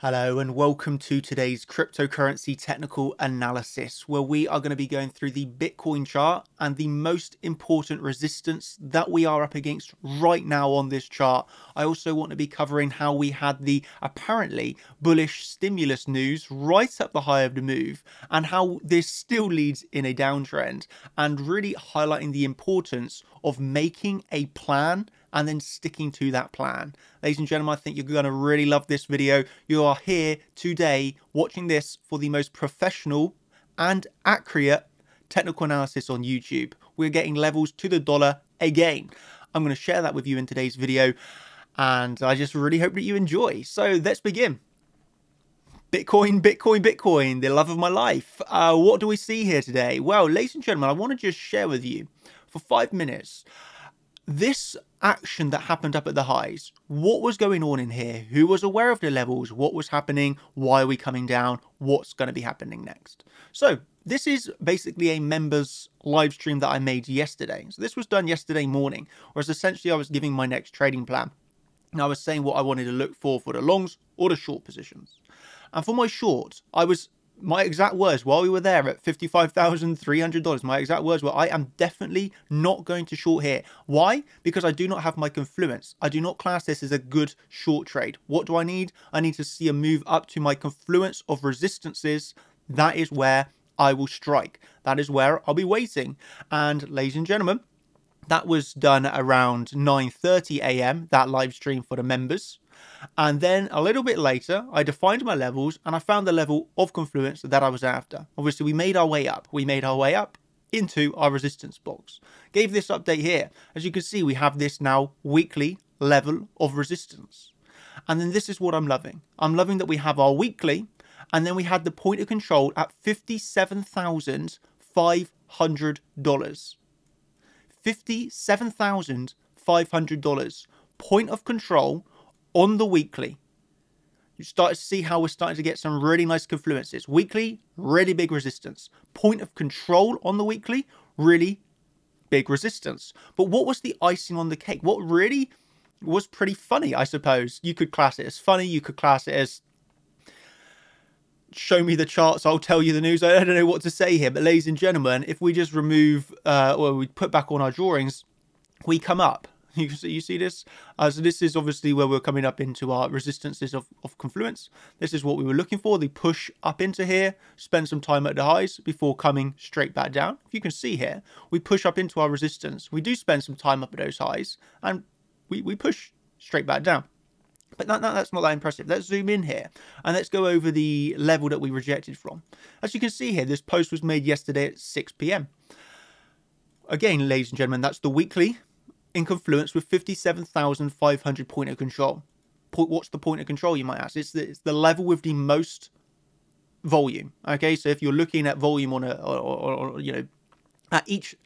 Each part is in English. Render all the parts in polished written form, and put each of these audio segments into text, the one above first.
Hello and welcome to today's cryptocurrency technical analysis, where we are going to be going through the Bitcoin chart and the most important resistance that we are up against right now on this chart. I also want to be covering how we had the apparently bullish stimulus news right at the high of the move and how this still leads in a downtrend, and really highlighting the importance of making a plan and then sticking to that plan. Ladies and gentlemen, I think you're going to really love this video. You are here today watching this for the most professional and accurate technical analysis on YouTube. We're getting levels to the dollar again. I'm going to share that with you in today's video, and I just really hope that you enjoy. So let's begin. Bitcoin, Bitcoin, Bitcoin, the love of my life. What do we see here today? Well, ladies and gentlemen, I want to just share with you for 5 minutes this action that happened up at the highs. What was going on in here? Who was aware of the levels? What was happening? Why are we coming down? What's going to be happening next? So this is basically a members live stream that I made yesterday. So this was done yesterday morning, whereas essentially I was giving my next trading plan. And I was saying what I wanted to look for the longs or the short positions. And for my shorts, my exact words while we were there at $55,300, my exact words were, I am definitely not going to short here. Why? Because I do not have my confluence. I do not class this as a good short trade. What do I need? I need to see a move up to my confluence of resistances. That is where I will strike. That is where I'll be waiting. And ladies and gentlemen, that was done around 9:30 a.m., that live stream for the members. And then a little bit later, I defined my levels and I found the level of confluence that I was after. Obviously, we made our way up. We made our way up into our resistance box. Gave this update here. As you can see, we have this now weekly level of resistance. And then this is what I'm loving. I'm loving that we have our weekly, and then we had the point of control at $57,500. $57,500. Point of control on the weekly. You start to see how we're starting to get some really nice confluences. Weekly, really big resistance. Point of control on the weekly, really big resistance. But what was the icing on the cake? What really was pretty funny, I suppose. You could class it as funny. You could class it as show me the charts, I'll tell you the news. I don't know what to say here. But ladies and gentlemen, if we just remove, or we put back on our drawings, we come up. You see this? So this is obviously where we're coming up into our resistances of confluence. This is what we were looking for, the push up into here, spend some time at the highs before coming straight back down. If you can see here, we push up into our resistance. We do spend some time up at those highs, and we push straight back down. But that's not that impressive. Let's zoom in here and let's go over the level that we rejected from. As you can see here, this post was made yesterday at 6 p.m. Again, ladies and gentlemen, that's the weekly in confluence with 57,500 point of control. What's the point of control, you might ask? It's the level with the most volume. Okay, so if you're looking at volume on at each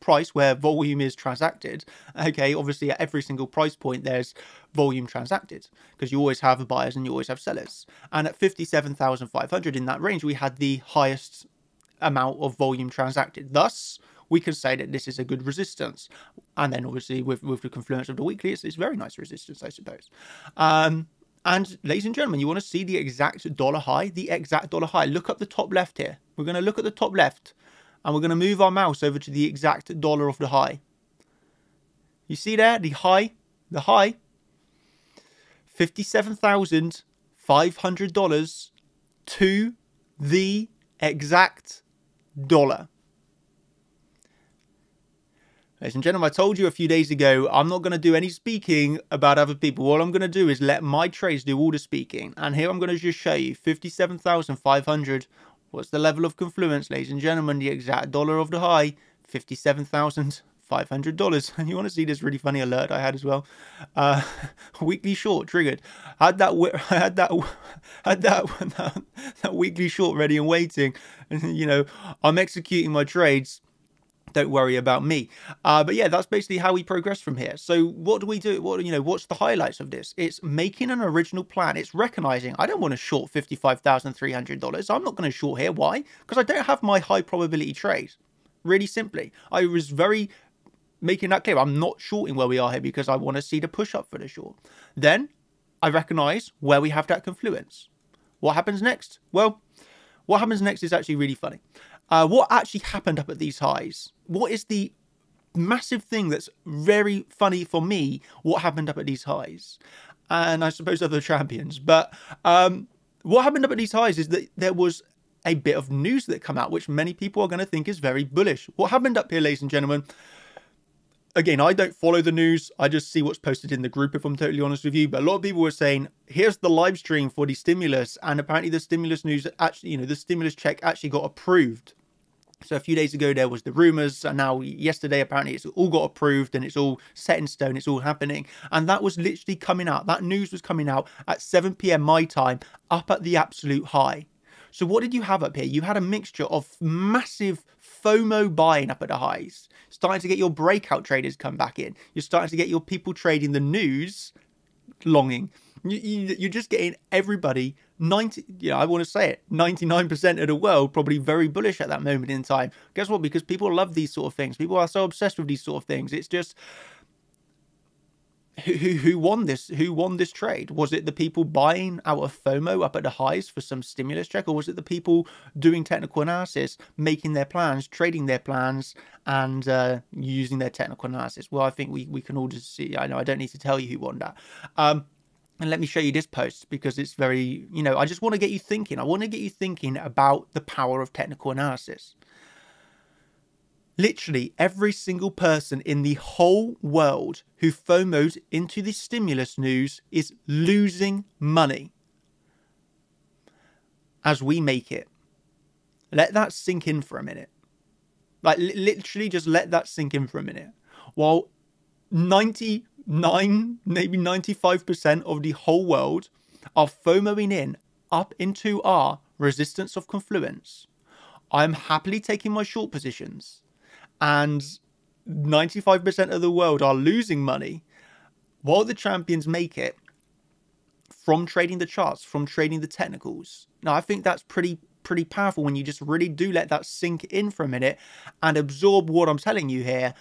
price where volume is transacted, okay, obviously at every single price point there's volume transacted, because you always have buyers and you always have sellers. And at 57,500, in that range, we had the highest amount of volume transacted. Thus, we can say that this is a good resistance. And then obviously with the confluence of the weekly, it's very nice resistance, I suppose. And ladies and gentlemen, you want to see the exact dollar high, Look up the top left here. We're going to look at the top left, and we're going to move our mouse over to the exact dollar of the high. You see there, the high, $57,500 to the exact dollar. Ladies and gentlemen, I told you a few days ago, I'm not going to do any speaking about other people. All I'm going to do is let my trades do all the speaking. And here I'm going to just show you $57,500. What's the level of confluence, ladies and gentlemen? The exact dollar of the high, $57,500. And you want to see this really funny alert I had as well? Weekly short triggered. I had that weekly short ready and waiting. And you know, I'm executing my trades. Don't worry about me. But yeah, that's basically how we progress from here. So what do we do? What's the highlights of this? It's making an original plan. It's recognizing I don't want to short $55,300. I'm not going to short here. Why? Because I don't have my high probability trade. Really simply, I was very making that clear. I'm not shorting where we are here because I want to see the push up for the short. Then I recognize where we have that confluence. What happens next? Well, what happens next is actually really funny. What actually happened up at these highs? What is the massive thing that's very funny for me? What happened up at these highs? And I suppose other champions, but what happened up at these highs is that there was a bit of news that come out, which many people are going to think is very bullish. What happened up here, ladies and gentlemen, again, I don't follow the news. I just see what's posted in the group, if I'm totally honest with you. But a lot of people were saying, here's the live stream for the stimulus. And apparently the stimulus news actually, you know, the stimulus check actually got approved. So a few days ago, there was the rumors. And now yesterday, apparently it's all got approved and it's all set in stone. It's all happening. And that was literally coming out. That news was coming out at 7 p.m. my time, up at the absolute high. So what did you have up here? You had a mixture of massive FOMO buying up at the highs, starting to get your breakout traders come back in. You're starting to get your people trading the news longing. You're just getting everybody, 99% of the world probably very bullish at that moment in time. Guess what? Because people love these sort of things. People are so obsessed with these sort of things. It's just... Who won this? Who won this trade? Was it the people buying out of FOMO up at the highs for some stimulus check? Or was it the people doing technical analysis, making their plans, trading their plans, and using their technical analysis? Well, I think we can all just see. I know I don't need to tell you who won that. And let me show you this post because it's very, you know, I just want to get you thinking. I want to get you thinking about the power of technical analysis. Literally every single person in the whole world who FOMOs into the stimulus news is losing money as we make it. Let that sink in for a minute. Like literally just let that sink in for a minute. While 99, maybe 95% of the whole world are FOMOing in up into our resistance of confluence, I'm happily taking my short positions. And 95% of the world are losing money while the champions make it from trading the charts, from trading the technicals. Now, I think that's pretty powerful when you just really do let that sink in for a minute and absorb what I'm telling you here.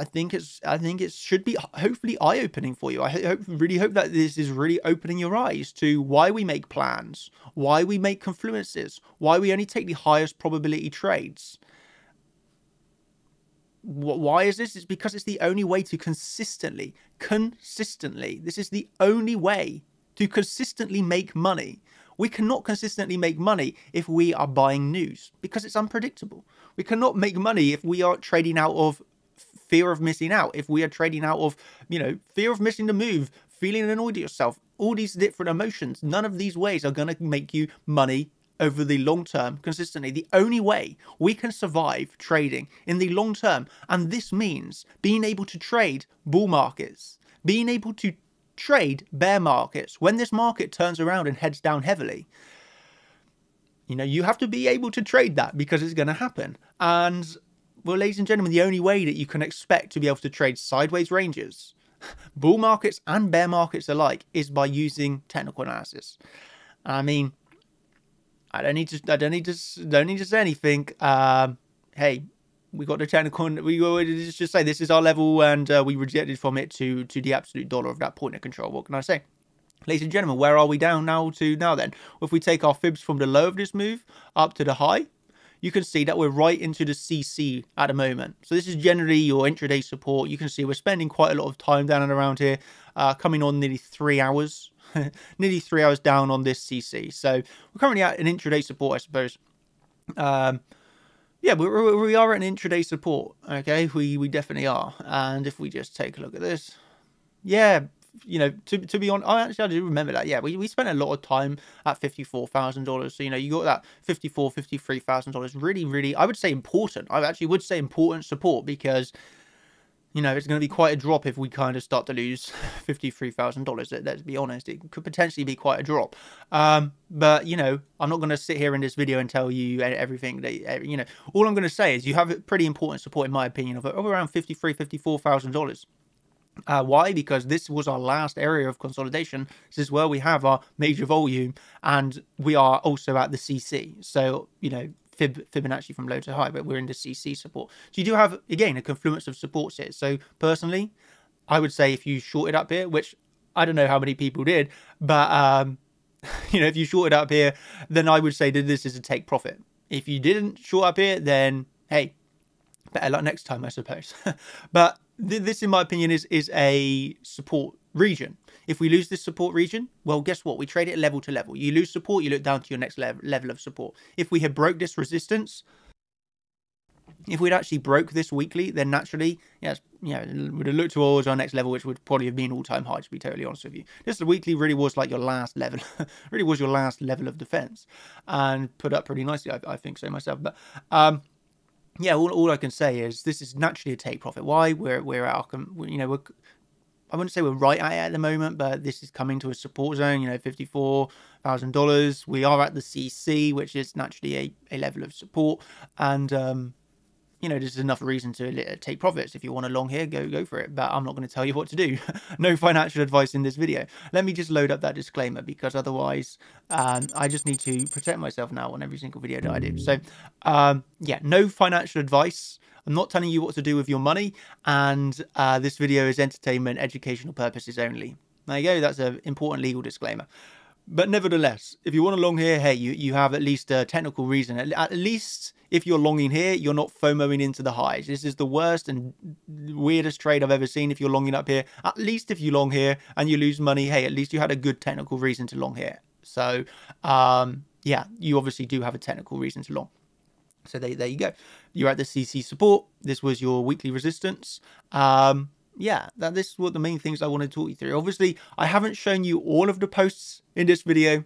I think it should be hopefully eye-opening for you. I really hope that this is really opening your eyes to why we make plans, why we make confluences, why we only take the highest probability trades. Why is this? It's because it's the only way to consistently, this is the only way to consistently make money. We cannot consistently make money if we are buying news because it's unpredictable. We cannot make money if we are trading out of fear of missing out, if we are trading out of, you know, fear of missing the move, feeling annoyed at yourself, all these different emotions. None of these ways are going to make you money over the long term consistently. The only way we can survive trading in the long term, and this means being able to trade bull markets, being able to trade bear markets. When this market turns around and heads down heavily, you know, you have to be able to trade that because it's going to happen. And well, ladies and gentlemen, the only way that you can expect to be able to trade sideways ranges, bull markets and bear markets alike, is by using technical analysis. I mean, I don't need to say anything. Hey, we got the technical. We just say this is our level, and we rejected from it to the absolute dollar of that point of control. What can I say? Ladies and gentlemen, where are we down now to now then? If we take our fibs from the low of this move up to the high, you can see that we're right into the CC at the moment. So this is generally your intraday support. You can see we're spending quite a lot of time down and around here, coming on nearly 3 hours, nearly 3 hours down on this CC. So we're currently at an intraday support, I suppose. Yeah, we are at an intraday support. Okay, we definitely are. And if we just take a look at this, yeah, you know, to be honest, I do remember that. Yeah, we spent a lot of time at $54,000. So, you know, you got that $53,000. Really, really, I would say important. I actually would say important support because, you know, it's going to be quite a drop if we kind of start to lose $53,000. Let's be honest, it could potentially be quite a drop. But, you know, I'm not going to sit here in this video and tell you everything that, you know, all I'm going to say is you have a pretty important support, in my opinion, of around $54,000. Why? Because this was our last area of consolidation. This is where we have our major volume, and we are also at the CC. So, you know, Fibonacci from low to high, but we're in the CC support. So you do have, again, a confluence of supports here. So personally, I would say if you shorted up here, which I don't know how many people did, but you know, if you shorted up here, then I would say that this is a take profit. If you didn't short up here, then hey, better luck next time, I suppose. But this, in my opinion, is a support region. If we lose this support region, well, guess what? We trade it level to level. You lose support, you look down to your next level of support. If we had broke this resistance, if we'd actually broke this weekly, then naturally, yes, you know, we'd have looked towards our next level, which would probably have been all-time high, to be totally honest with you. This weekly really was like your last level, really was your last level of defense, and put up pretty nicely, I think so myself. But yeah, all I can say is this is naturally a take profit. Why? We're out, you know, I wouldn't say we're right at it at the moment, but this is coming to a support zone, you know, $54,000. We are at the CC, which is naturally a level of support. And, you know, there's enough reason to take profits. If you want a long here, go for it. But I'm not going to tell you what to do. No financial advice in this video. Let me just load up that disclaimer, because otherwise I just need to protect myself now on every single video that I do. So, yeah, no financial advice. I'm not telling you what to do with your money, and this video is entertainment, educational purposes only. There you go, that's an important legal disclaimer. But nevertheless, if you want to long here, hey, you have at least a technical reason. At least if you're longing here, you're not FOMOing into the highs. This is the worst and weirdest trade I've ever seen if you're longing up here. At least if you long here and you lose money, hey, at least you had a good technical reason to long here. So, yeah, you obviously do have a technical reason to long. So there you go. You're at the CC support. This was your weekly resistance. Yeah, this is what the main things I want to talk you through. Obviously, I haven't shown you all of the posts in this video,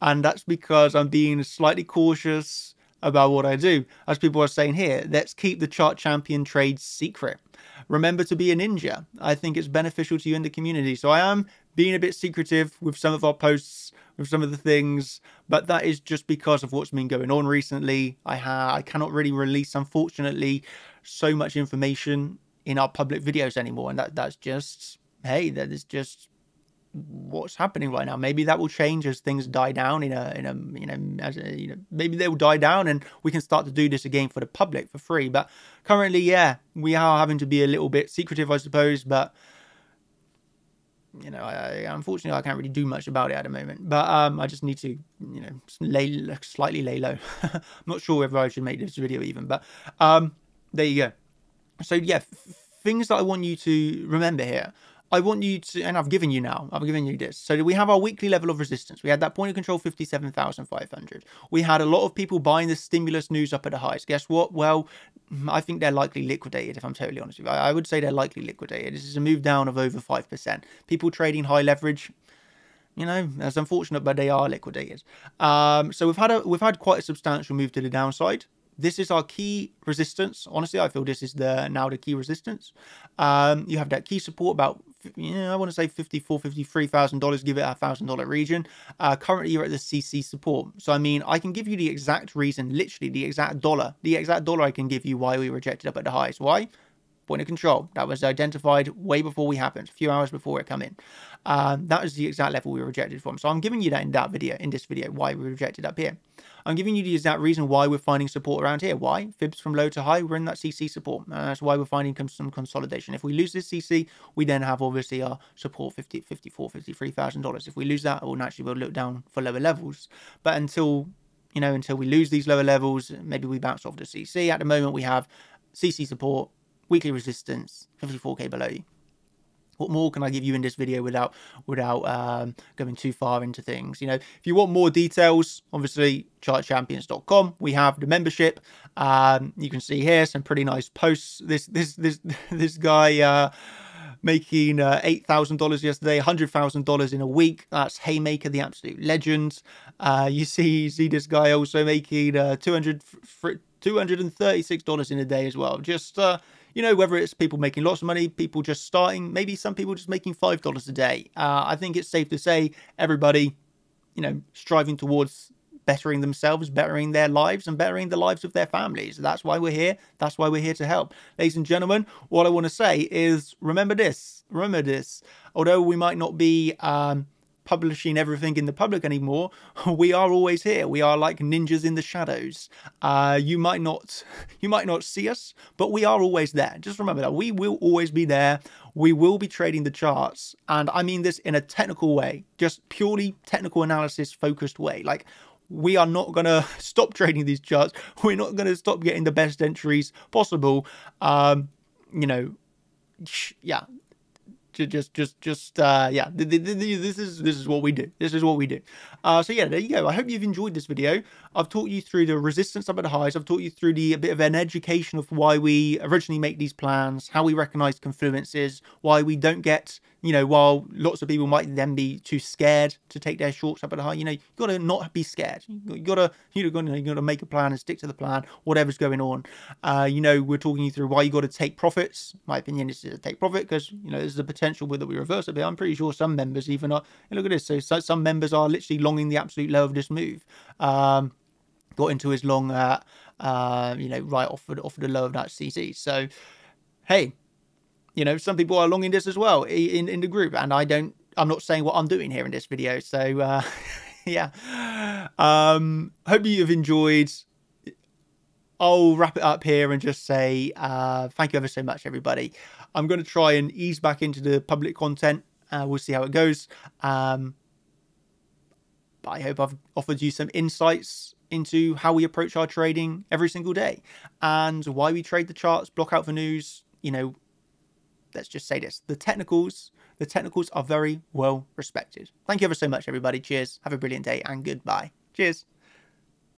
and that's because I'm being slightly cautious about what I do. As people are saying here, let's keep the Chart Champion trades secret. Remember to be a ninja. I think it's beneficial to you in the community. So I am being a bit secretive with some of our posts, with some of the things, but that is just because of what's been going on recently. I cannot really release, unfortunately, so much information in our public videos anymore, and that's just, hey, that is just what's happening right now. Maybe that will change as things die down maybe they will die down and we can start to do this again for the public for free. But currently, yeah, we are having to be a little bit secretive, I suppose, but you know, unfortunately I can't really do much about it at the moment. But I just need to, you know, slightly lay low. I'm not sure whether I should make this video even, but there you go. So yeah, things that I want you to remember here. I want you to, and I've given you this. So we have our weekly level of resistance. We had that point of control, 57,500. We had a lot of people buying the stimulus news up at the highs. Guess what? Well, I think they're likely liquidated, if I'm totally honest with you. I would say they're likely liquidated. This is a move down of over 5%. People trading high leverage, you know, that's unfortunate, but they are liquidated. So we've had quite a substantial move to the downside. This is our key resistance. Honestly, I feel this is now the key resistance. You have that key support about, you know, I want to say $53,000, give it a $1,000 region. Currently, you're at the CC support. So, I mean, I can give you the exact reason, literally the exact dollar I can give you why we rejected up at the highs. Why? Point of control. That was identified way before we happened, a few hours before it come in. That was the exact level we rejected from. So I'm giving you that in that video, in this video, why we rejected up here. I'm giving you the exact reason why we're finding support around here. Why? Fibs from low to high, we're in that CC support. That's why we're finding some consolidation. If we lose this CC, we then have obviously our support $53,000. If we lose that, well, naturally we'll look down for lower levels. But until we lose these lower levels, maybe we bounce off the CC. At the moment, we have CC support, weekly resistance, 54k below you. What more can I give you in this video without going too far into things? You know, if you want more details, obviously chartchampions.com. We have the membership. You can see here some pretty nice posts. This guy making $8,000 yesterday, $100,000 in a week. That's Haymaker, the absolute legend. You see this guy also making $236 in a day as well. Just you know, whether it's people making lots of money, people just starting, maybe some people just making $5 a day. I think it's safe to say everybody, you know, striving towards bettering themselves, bettering their lives, and bettering the lives of their families. That's why we're here. That's why we're here to help. Ladies and gentlemen, what I want to say is remember this. Although we might not be publishing everything in the public anymore, we are always here. We are like ninjas in the shadows. You might not see us, but we are always there. Just remember that we will always be there. We will be trading the charts. And I mean this in a technical way, just purely technical analysis focused way. Like, we are not going to stop trading these charts. We're not going to stop getting the best entries possible. You know, yeah, yeah, this is what we do. This is what we do. So yeah, there you go. I hope you've enjoyed this video. I've taught you through the resistance up at the highs. I've taught you through a bit of an education of why we originally make these plans, how we recognize confluences, why we don't get, you know, while lots of people might then be too scared to take their shorts up at the high, you know, you got to not be scared. You got to make a plan and stick to the plan, whatever's going on. You know, we're talking you through why you got to take profits. My opinion is to take profit because, you know, there's a potential that we reverse a bit. I'm pretty sure some members even are, and look at this. So some members are literally longing the absolute low of this move. Got into his long, you know, right off the low of that CC. So, hey. You know, some people are longing this as well in the group, and I'm not saying what I'm doing here in this video. So, yeah, hope you've enjoyed. I'll wrap it up here and just say thank you ever so much, everybody. I'm going to try and ease back into the public content. We'll see how it goes. But I hope I've offered you some insights into how we approach our trading every single day and why we trade the charts, block out the news, you know. Let's just say this. The technicals are very well respected. Thank you ever so much, everybody. Cheers. Have a brilliant day and goodbye. Cheers.